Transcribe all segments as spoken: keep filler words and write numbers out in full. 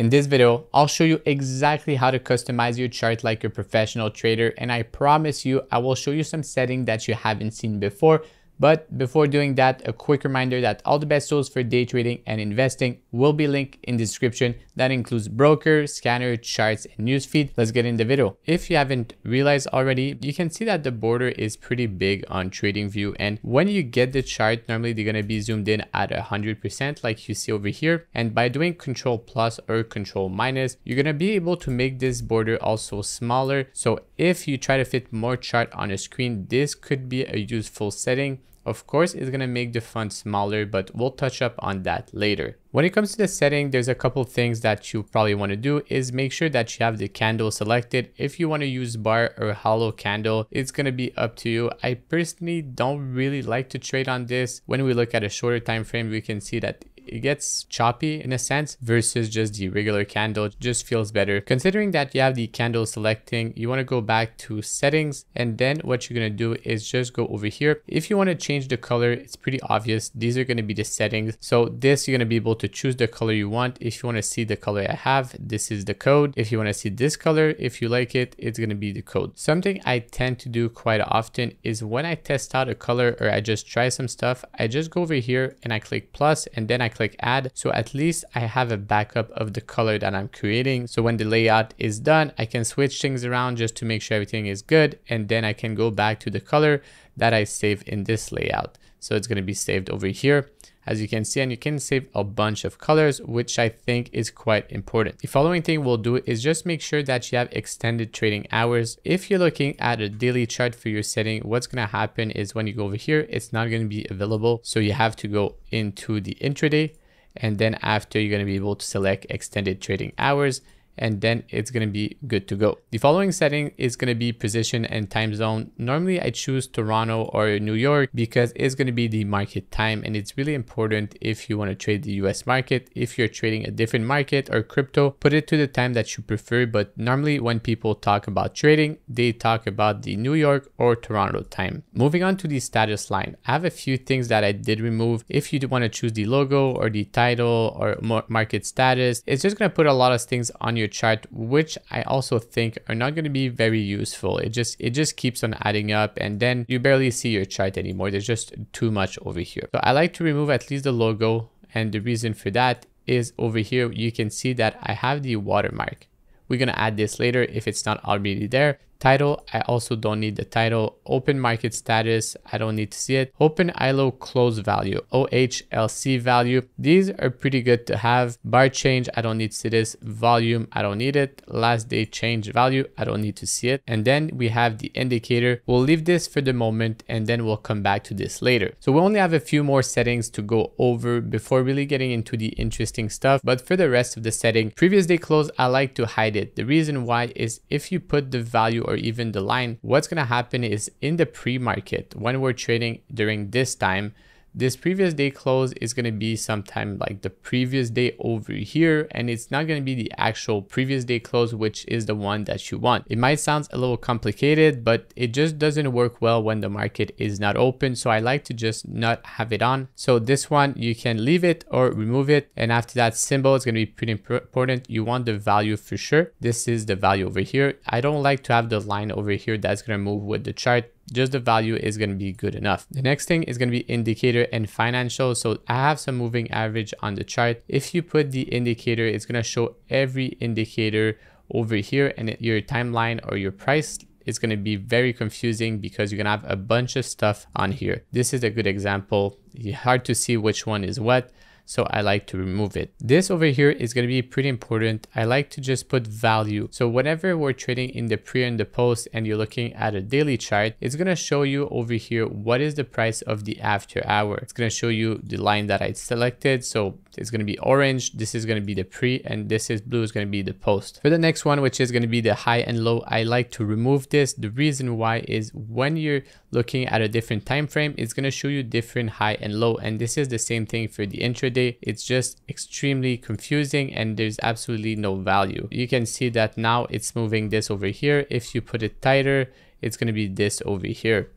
In this video, I'll show you exactly how to customize your chart like a professional trader, and I promise you, I will show you some settings that you haven't seen before. But before doing that, a quick reminder that all the best tools for day trading and investing will be linked in the description. That includes broker, scanner, charts, and newsfeed. Let's get in the video. If you haven't realized already, you can see that the border is pretty big on TradingView. And when you get the chart, normally they're gonna be zoomed in at one hundred percent like you see over here. And by doing control plus or control minus, you're gonna be able to make this border also smaller. So if you try to fit more chart on a screen, this could be a useful setting. Of course, it's gonna make the font smaller, but we'll touch up on that later. When it comes to the setting, there's a couple things that you probably want to do is make sure that you have the candle selected. If you want to use bar or hollow candle, it's going to be up to you. I personally don't really like to trade on this. When we look at a shorter time frame, we can see that it gets choppy in a sense versus just the regular candle. It just feels better. Considering that you have the candle selecting, you want to go back to settings, and then what you're going to do is just go over here. If you want to change the color, it's pretty obvious. These are going to be the settings. So this, you're going to be able to to choose the color you want. If you want to see the color I have, this is the code. If you want to see this color, if you like it, it's going to be the code. Something I tend to do quite often is when I test out a color or I just try some stuff, I just go over here and I click plus and then I click add. So at least I have a backup of the color that I'm creating. So when the layout is done, I can switch things around just to make sure everything is good. And then I can go back to the color that I save in this layout. So it's going to be saved over here, as you can see, and you can save a bunch of colors, which I think is quite important. The following thing we'll do is just make sure that you have extended trading hours. If you're looking at a daily chart for your setting, what's going to happen is when you go over here, it's not going to be available. So you have to go into the intraday, and then after you're going to be able to select extended trading hours, and then it's going to be good to go. The following setting is going to be position and time zone. Normally I choose Toronto or New York because it's going to be the market time, and it's really important if you want to trade the U S market. If you're trading a different market or crypto, put it to the time that you prefer. But normally when people talk about trading, they talk about the New York or Toronto time. Moving on to the status line, I have a few things that I did remove. If you want to choose the logo or the title or market status, it's just going to put a lot of things on your chart, which I also think are not going to be very useful. It just it just keeps on adding up, and then you barely see your chart anymore. There's just too much over here. So I like to remove at least the logo, and the reason for that is over here you can see that I have the watermark. We're going to add this later if it's not already there. Title, I also don't need the title. Open market status, I don't need to see it. Open I L O close value, O H L C value. These are pretty good to have. Bar change, I don't need to see this. Volume, I don't need it. Last day change value, I don't need to see it. And then we have the indicator. We'll leave this for the moment, and then we'll come back to this later. So we only have a few more settings to go over before really getting into the interesting stuff. But for the rest of the setting, previous day close, I like to hide it. The reason why is if you put the value or even the line, what's going to happen is in the pre-market, when we're trading during this time, this previous day close is going to be sometime like the previous day over here, and it's not going to be the actual previous day close, which is the one that you want. It might sound a little complicated, but it just doesn't work well when the market is not open. So I like to just not have it on. So this one, you can leave it or remove it. And after that symbol, it's going to be pretty important. You want the value for sure. This is the value over here. I don't like to have the line over here that's going to move with the chart. Just the value is going to be good enough. The next thing is going to be indicator and financial. So I have some moving average on the chart. If you put the indicator, it's going to show every indicator over here, and your timeline or your price is going to be very confusing because you're going to have a bunch of stuff on here. This is a good example. It's hard to see which one is what. So I like to remove it. This over here is going to be pretty important. I like to just put value. So whenever we're trading in the pre and the post, and you're looking at a daily chart, it's going to show you over here what is the price of the after hour. It's going to show you the line that I selected. So it's going to be orange. This is going to be the pre, and this is blue is going to be the post. For the next one, which is going to be the high and low, I like to remove this. The reason why is when you're looking at a different time frame, it's going to show you different high and low. And this is the same thing for the intraday. It's just extremely confusing, and there's absolutely no value. You can see that now it's moving this over here. If you put it tighter, it's going to be this over here.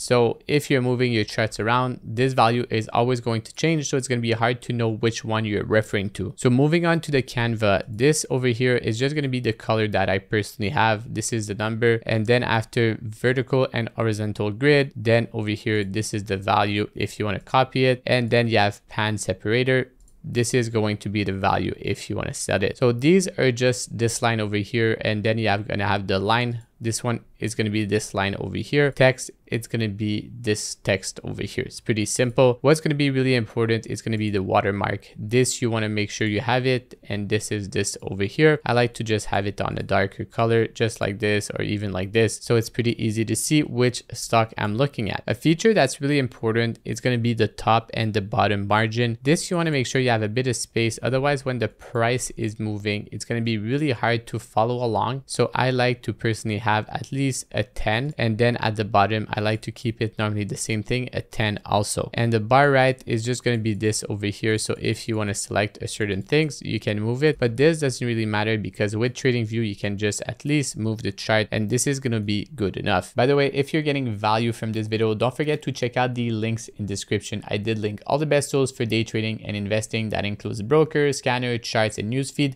So if you're moving your charts around, this value is always going to change. So it's going to be hard to know which one you're referring to. So moving on to the Canva, this over here is just going to be the color that I personally have. This is the number. And then after vertical and horizontal grid, then over here, this is the value if you want to copy it. And then you have pan separator. This is going to be the value if you want to set it. So these are just this line over here. And then you have going to have the line. This one is going to be this line over here. Text, it's going to be this text over here. It's pretty simple. What's going to be really important is going to be the watermark. This you want to make sure you have it. And this is this over here. I like to just have it on a darker color, just like this or even like this. So it's pretty easy to see which stock I'm looking at. A feature that's really important is going to be the top and the bottom margin. This you want to make sure you have a bit of space. Otherwise, when the price is moving, it's going to be really hard to follow along. So I like to personally have have at least a ten, and then at the bottom I like to keep it normally the same thing, a ten also. And the bar right is just going to be this over here. So if you want to select a certain things, you can move it, but this doesn't really matter because with TradingView you can just at least move the chart, and this is going to be good enough. By the way, if you're getting value from this video, don't forget to check out the links in description. I did link all the best tools for day trading and investing. That includes broker, scanner, charts, and newsfeed.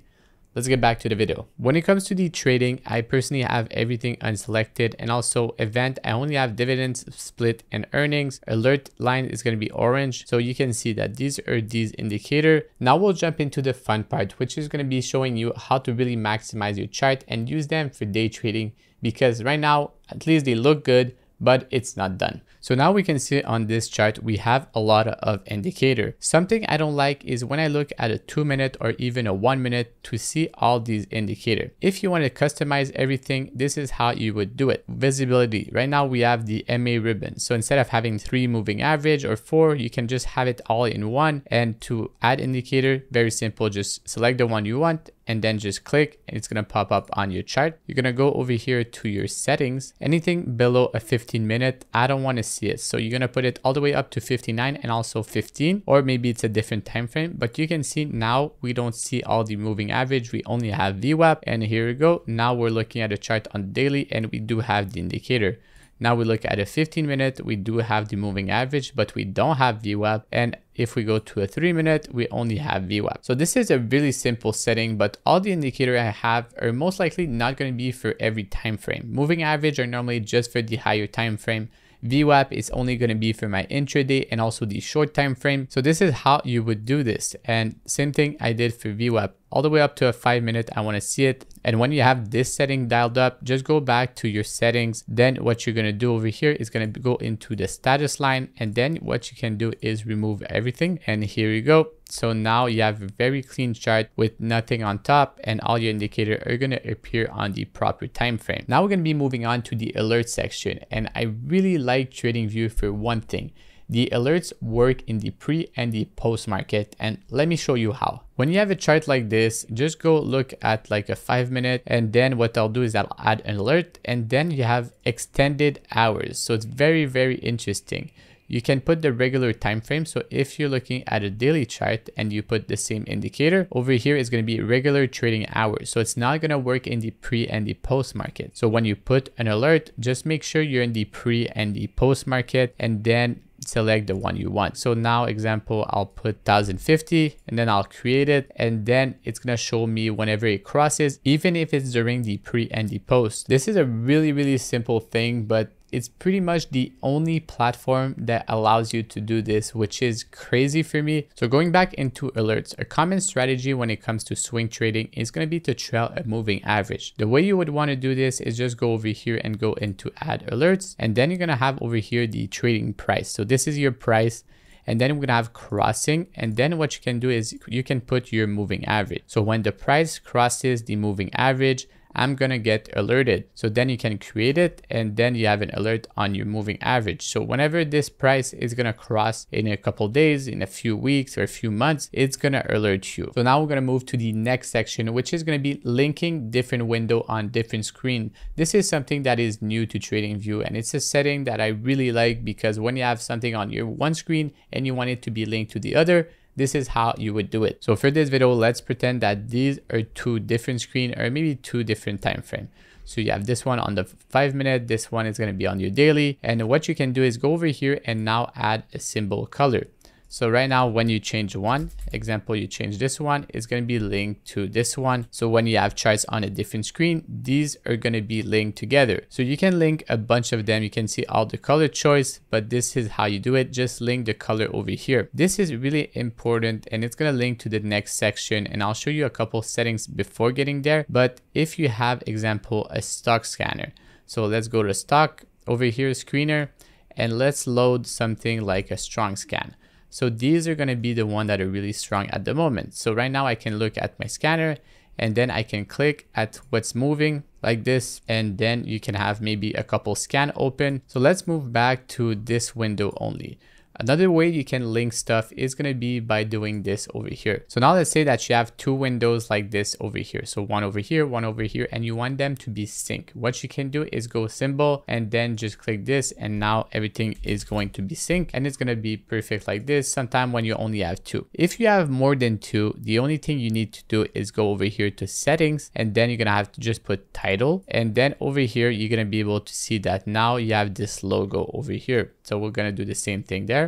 Let's get back to the video. When it comes to the trading, I personally have everything unselected, and also event, I only have dividends, split, and earnings. Alert line is gonna be orange. So you can see that these are these indicator. Now we'll jump into the fun part, which is gonna be showing you how to really maximize your chart and use them for day trading, because right now, at least they look good, but it's not done. So now we can see on this chart, we have a lot of indicator. Something I don't like is when I look at a two minute or even a one minute to see all these indicator. If you want to customize everything, this is how you would do it. Visibility. Right now we have the M A ribbon. So instead of having three moving average or four, you can just have it all in one. And to add indicator, very simple, just select the one you want and then just click and it's gonna pop up on your chart. You're gonna go over here to your settings. Anything below a fifteen minute, I don't wanna see it. So you're gonna put it all the way up to fifty-nine and also fifteen, or maybe it's a different time frame, but you can see now we don't see all the moving average. We only have V WAP, and here we go. Now we're looking at a chart on daily and we do have the indicator. Now we look at a fifteen minute, we do have the moving average, but we don't have V WAP. And if we go to a three minute, we only have V WAP. So this is a really simple setting, but all the indicator I have are most likely not going to be for every time frame. Moving average are normally just for the higher time frame. V WAP is only going to be for my intraday and also the short time frame. So this is how you would do this. And same thing I did for V WAP. All the way up to a five minute, I wanna see it. And when you have this setting dialed up, just go back to your settings. Then what you're gonna do over here is gonna go into the status line. And then what you can do is remove everything. And here you go. So now you have a very clean chart with nothing on top, and all your indicators are gonna appear on the proper time frame. Now we're gonna be moving on to the alert section. And I really like TradingView for one thing. The alerts work in the pre and the post market. And let me show you how. When you have a chart like this, just go look at like a five minute. And then what I'll do is I'll add an alert, and then you have extended hours. So it's very, very interesting. You can put the regular time frame. So if you're looking at a daily chart and you put the same indicator over here, it's going to be regular trading hours. So it's not going to work in the pre and the post market. So when you put an alert, just make sure you're in the pre and the post market, and then select the one you want. So now, example, I'll put one thousand fifty, and then I'll create it, and then it's gonna show me whenever it crosses, even if it's during the pre and the post. This is a really, really simple thing, but it's pretty much the only platform that allows you to do this, which is crazy for me. So going back into alerts, a common strategy when it comes to swing trading is going to be to trail a moving average. The way you would want to do this is just go over here and go into add alerts. And then you're going to have over here the trading price. So this is your price. And then we're going to have crossing. And then what you can do is you can put your moving average. So when the price crosses the moving average, I'm gonna get alerted. So then you can create it, and then you have an alert on your moving average. So whenever this price is gonna cross in a couple days, in a few weeks or a few months, it's gonna alert you. So now we're gonna move to the next section, which is gonna be linking different window on different screen. This is something that is new to TradingView, and it's a setting that I really like, because when you have something on your one screen and you want it to be linked to the other, this is how you would do it. So for this video, let's pretend that these are two different screens or maybe two different time frames. So you have this one on the five minute, this one is going to be on your daily. And what you can do is go over here and now add a symbol color. So right now, when you change one, example, you change this one, it's going to be linked to this one. So when you have charts on a different screen, these are going to be linked together. So you can link a bunch of them. You can see all the color choice, but this is how you do it. Just link the color over here. This is really important and it's going to link to the next section. And I'll show you a couple settings before getting there. But if you have, example, a stock scanner. So let's go to stock over here, screener, and let's load something like a strong scan. So these are going to be the one that are really strong at the moment. So right now I can look at my scanner and then I can click at what's moving like this. And then you can have maybe a couple scan open. So let's move back to this window only. Another way you can link stuff is going to be by doing this over here. So now let's say that you have two windows like this over here. So one over here, one over here, and you want them to be synced. What you can do is go symbol and then just click this. And now everything is going to be synced and it's going to be perfect like this. Sometime when you only have two. If you have more than two, the only thing you need to do is go over here to settings and then you're going to have to just put title. And then over here, you're going to be able to see that now you have this logo over here. So we're going to do the same thing there.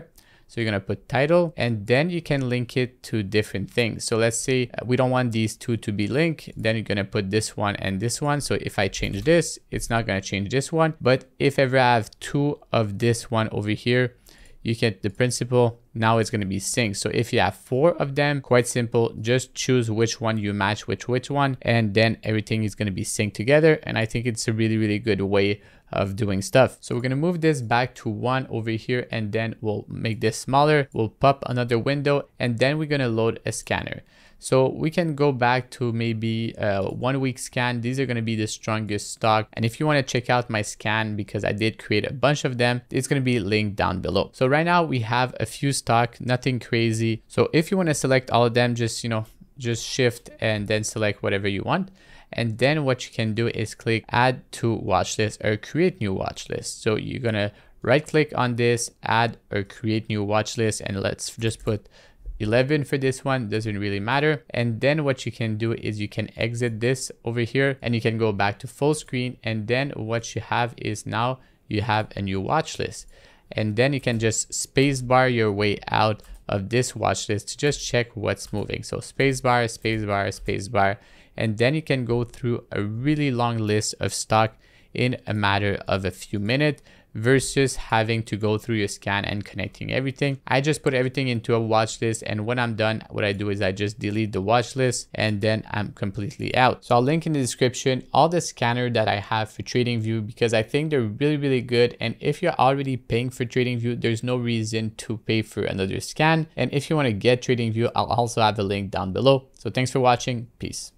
So you're going to put title and then you can link it to different things. So let's say we don't want these two to be linked. Then you're going to put this one and this one. So if I change this, it's not going to change this one. But if ever I have two of this one over here, you get the principle. Now it's going to be synced. So if you have four of them, quite simple, just choose which one you match with which one, and then everything is going to be synced together. And I think it's a really, really good way of doing stuff. So we're going to move this back to one over here, and then we'll make this smaller. We'll pop another window, and then we're going to load a scanner. So we can go back to maybe a one week scan. These are going to be the strongest stock. And if you want to check out my scan, because I did create a bunch of them, it's going to be linked down below. So right now we have a few stock, nothing crazy. So if you want to select all of them, just, you know, just shift and then select whatever you want. And then what you can do is click add to watch list or create new watch list. So you're going to right click on this, add or create new watch list. And let's just put eleven for this one, doesn't really matter. And then what you can do is you can exit this over here and you can go back to full screen. And then what you have is now you have a new watch list. And then you can just space bar your way out of this watch list to just check what's moving. So space bar, space bar, space bar. And then you can go through a really long list of stock in a matter of a few minutes, versus having to go through your scan and connecting everything. I just put everything into a watch list, and when I'm done, what I do is I just delete the watch list and then I'm completely out. So I'll link in the description all the scanner that I have for TradingView, because I think they're really, really good. And if you're already paying for TradingView, there's no reason to pay for another scan. And if you want to get TradingView, I'll also have the link down below. So thanks for watching. Peace.